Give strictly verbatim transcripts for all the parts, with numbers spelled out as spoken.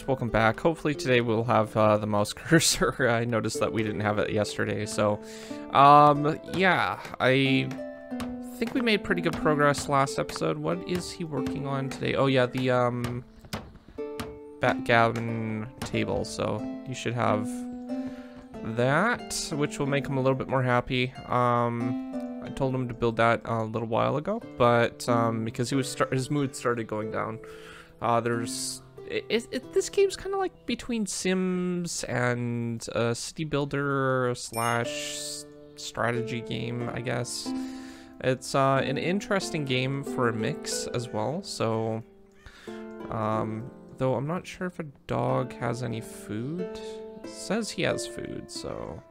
guys, welcome back. Hopefully today we'll have uh, the mouse cursor. I noticed that we didn't have it yesterday, so um, yeah, I think we made pretty good progress last episode. What is he working on today? Oh yeah, the um, backgammon table, so you should have that, which will make him a little bit more happy. Um, I told him to build that a little while ago, but um, because he was start his mood started going down. Uh, there's it, it, this game's kind of like between Sims and a city builder slash strategy game, I guess. It's uh, an interesting game for a mix as well. So, um, though I'm not sure if a dog has any food. It says he has food, so.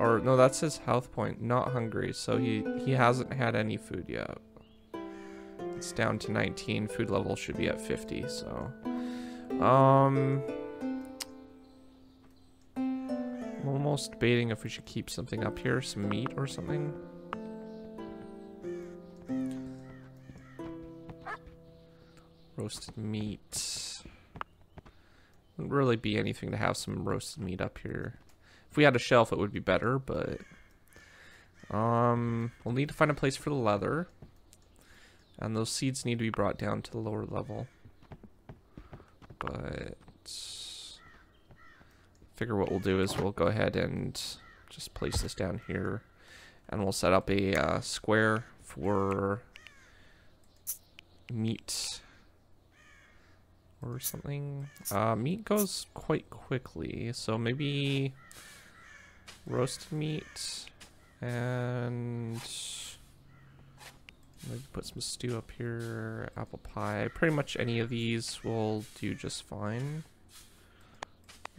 Or no, that's his health point. Not hungry, so he he hasn't had any food yet. It's down to nineteen. Food level should be at fifty. So, um, I'm almost debating if we should keep something up here, some meat or something. Roasted meat. Wouldn't really be anything to have some roasted meat up here. If we had a shelf, it would be better, but um, we'll need to find a place for the leather. And those seeds need to be brought down to the lower level. But figure what we'll do is we'll go ahead and just place this down here. And we'll set up a uh, square for meat or something. Uh, meat goes quite quickly, so maybe roasted meat and... maybe put some stew up here, apple pie. Pretty much any of these will do just fine.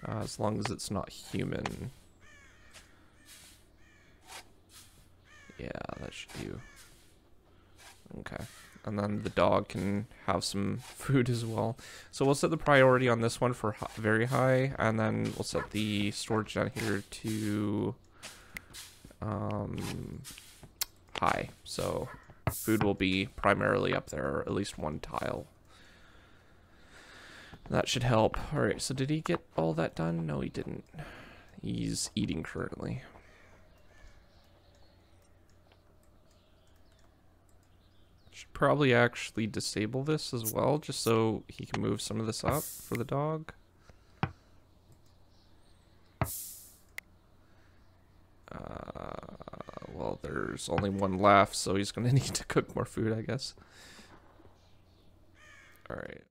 Uh, as long as it's not human. Yeah, that should do. Okay. And then the dog can have some food as well. So we'll set the priority on this one for very high. And then we'll set the storage down here to um, high. So... food will be primarily up there, or at least one tile. That should help. Alright, so did he get all that done? No, he didn't. He's eating currently. Should probably actually disable this as well, just so he can move some of this up for the dog. Uh... Well, there's only one left, so he's gonna need to cook more food, I guess. All right.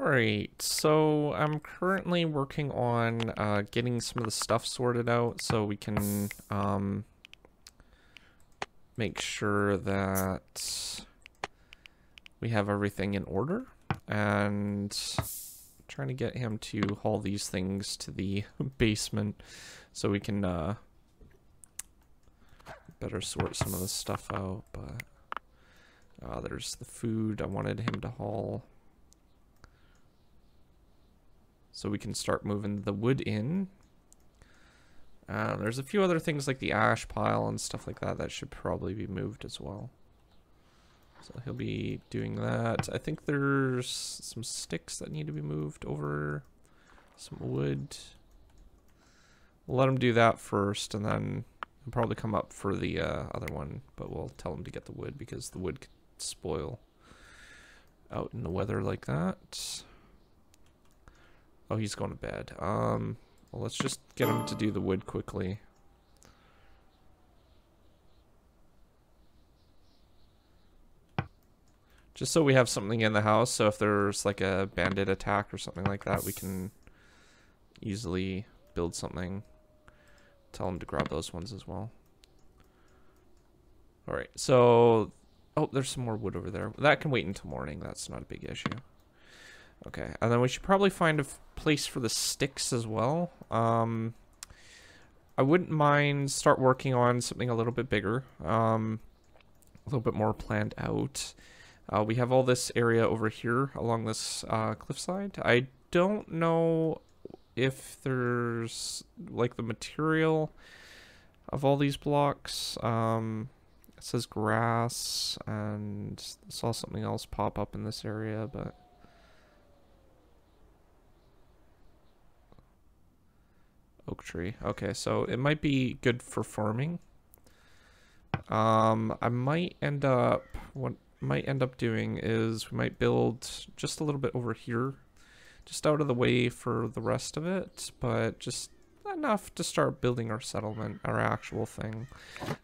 Alright, so I'm currently working on uh, getting some of the stuff sorted out so we can um, make sure that we have everything in order, and trying to get him to haul these things to the basement so we can uh, better sort some of this stuff out. But uh, there's the food I wanted him to haul. So we can start moving the wood in. Uh, there's a few other things like the ash pile and stuff like that that should probably be moved as well. So he'll be doing that. I think there's some sticks that need to be moved over. Some wood. We'll let him do that first, and then he'll probably come up for the uh, other one. But we'll tell him to get the wood because the wood could spoil out in the weather like that. Oh, he's going to bed. Um, well, let's just get him to do the wood quickly. Just so we have something in the house, so if there's like a bandit attack or something like that, we can easily build something. Tell him to grab those ones as well. Alright, so... Oh, there's some more wood over there. That can wait until morning. That's not a big issue. Okay, and then we should probably find a place for the sticks as well. Um, I wouldn't mind start working on something a little bit bigger, um, a little bit more planned out. Uh, we have all this area over here along this uh, cliffside. I don't know if there's like the material of all these blocks. Um, it says grass, and I saw something else pop up in this area, but... Oak tree. Okay, so it might be good for farming. Um, I might end up what might end up doing is we might build just a little bit over here, just out of the way for the rest of it, but just enough to start building our settlement, our actual thing.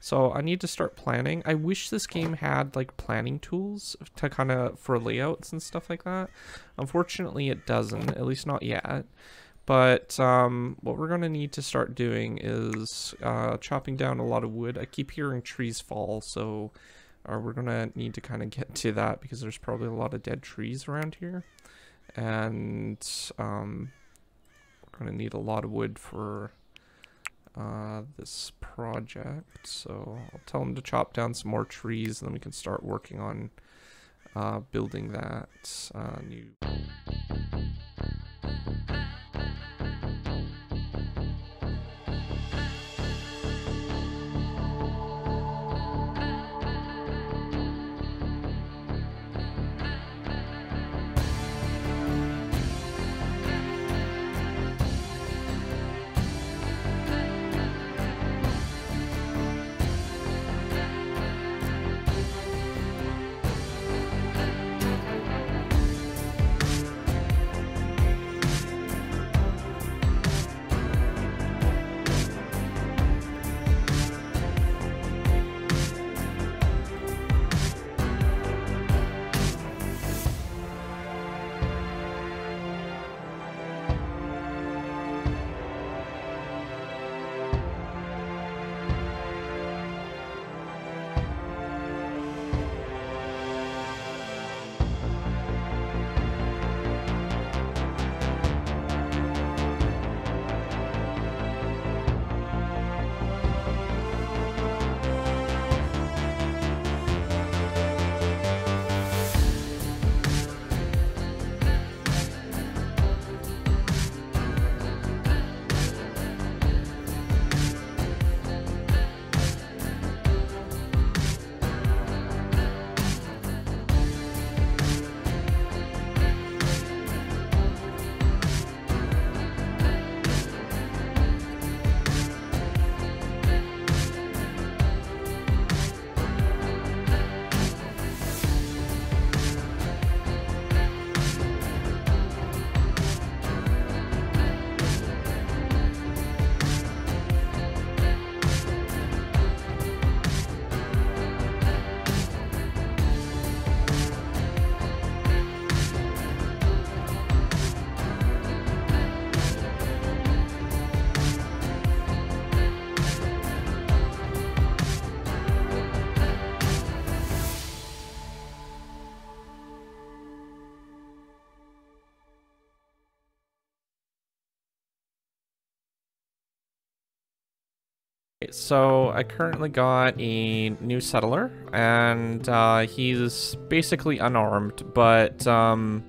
So I need to start planning. I wish this game had like planning tools to kind of for layouts and stuff like that. Unfortunately, it doesn't. At least not yet. But um, what we're going to need to start doing is uh, chopping down a lot of wood. I keep hearing trees fall, so uh, we're going to need to kind of get to that because there's probably a lot of dead trees around here. And um, we're going to need a lot of wood for uh, this project. So I'll tell them to chop down some more trees, and then we can start working on uh, building that uh, new... So I currently got a new settler, and uh, he's basically unarmed, but um,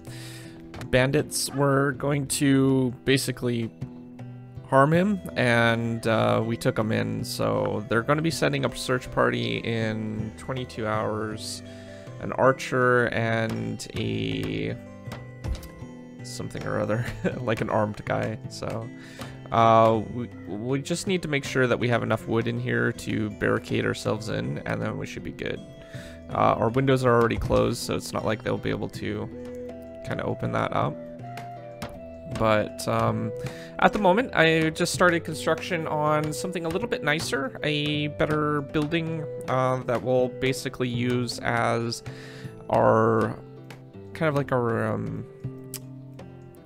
bandits were going to basically harm him, and uh, we took him in. So they're going to be sending up a search party in twenty-two hours, an archer and a something or other, like an armed guy. So uh we, we just need to make sure that we have enough wood in here to barricade ourselves in, and then we should be good. Uh, our windows are already closed, so it's not like they'll be able to kind of open that up. But um at the moment I just started construction on something a little bit nicer, a better building uh, that we'll basically use as our kind of like our um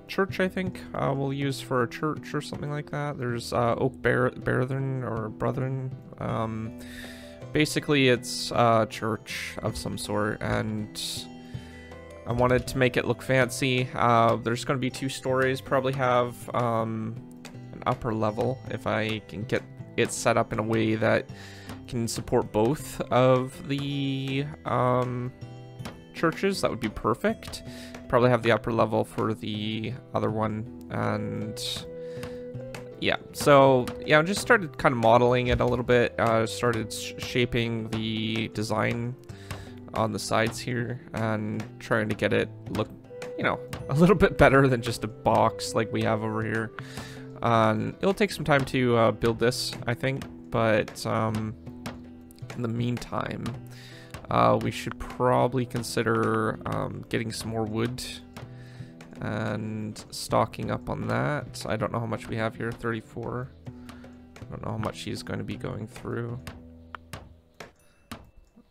church, I think uh, we'll use for a church or something like that. There's uh, Oak Bear, Bearthen or Brethren. Um, basically, it's a church of some sort, and I wanted to make it look fancy. Uh, there's going to be two stories. Probably have um, an upper level if I can get it set up in a way that can support both of the um, churches. That would be perfect. Probably have the upper level for the other one, and yeah, so yeah, I just started kind of modeling it a little bit. I uh, started sh shaping the design on the sides here and trying to get it look, you know, a little bit better than just a box like we have over here. Um, it'll take some time to uh, build this, I think, but um, in the meantime, Uh, we should probably consider um, getting some more wood and stocking up on that. I don't know how much we have here, thirty-four. I don't know how much he's going to be going through.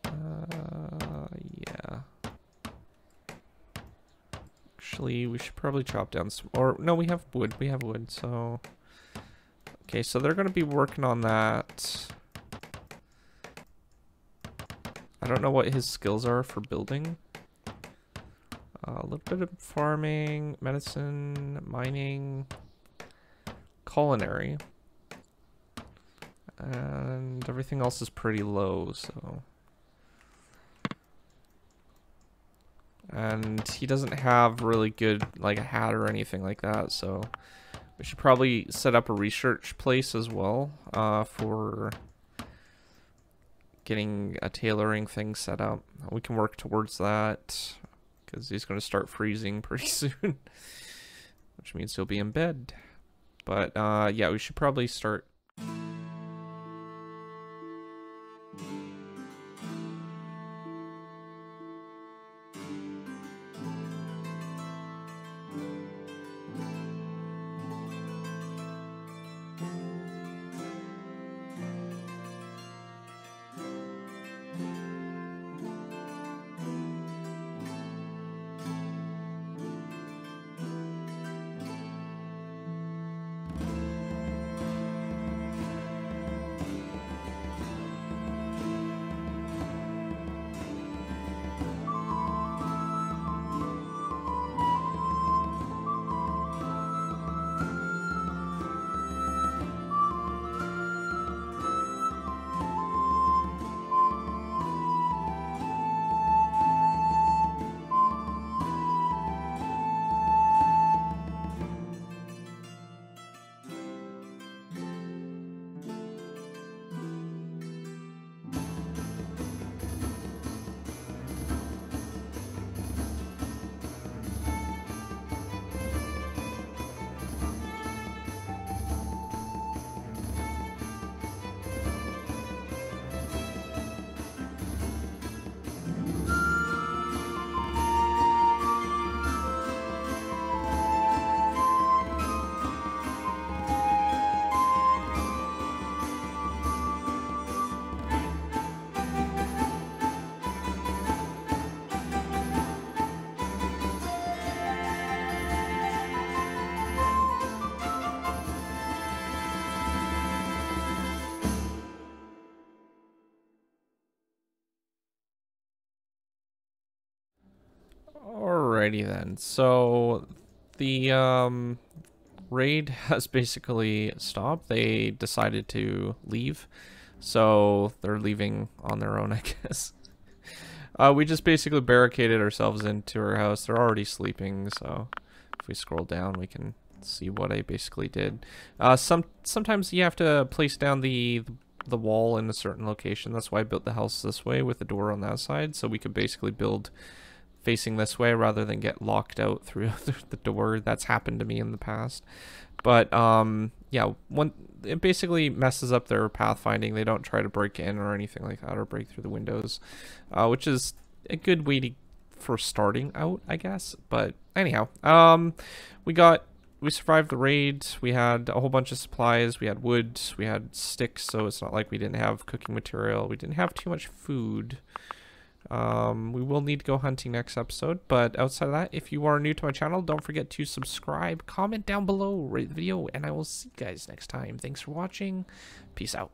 Uh, yeah. Actually, we should probably chop down some, or no, we have wood, we have wood, so. Okay, so they're going to be working on that. I don't know what his skills are for building. Uh, a little bit of farming, medicine, mining, culinary. And everything else is pretty low, so. And he doesn't have really good, like a hat or anything like that, so. We should probably set up a research place as well uh, for getting a tailoring thing set up. We can work towards that because he's going to start freezing pretty soon, which means he'll be in bed. But uh, yeah, we should probably start. Alrighty then, so the um, raid has basically stopped. They decided to leave, so they're leaving on their own, I guess. Uh, we just basically barricaded ourselves into her house. They're already sleeping, so if we scroll down, we can see what I basically did. Uh, some sometimes you have to place down the the wall in a certain location. That's why I built the house this way with the door on that side, so we could basically build facing this way rather than get locked out through the door. That's happened to me in the past. But um, yeah, one it basically messes up their pathfinding. They don't try to break in or anything like that, or break through the windows, uh, which is a good way to, for starting out, I guess. But anyhow, um, we got we survived the raid. We had a whole bunch of supplies. We had wood. We had sticks. So it's not like we didn't have cooking material. We didn't have too much food. Um, we will need to go hunting next episode, but outside of that, if you are new to my channel, don't forget to subscribe, comment down below, rate the video, and I will see you guys next time. Thanks for watching. Peace out.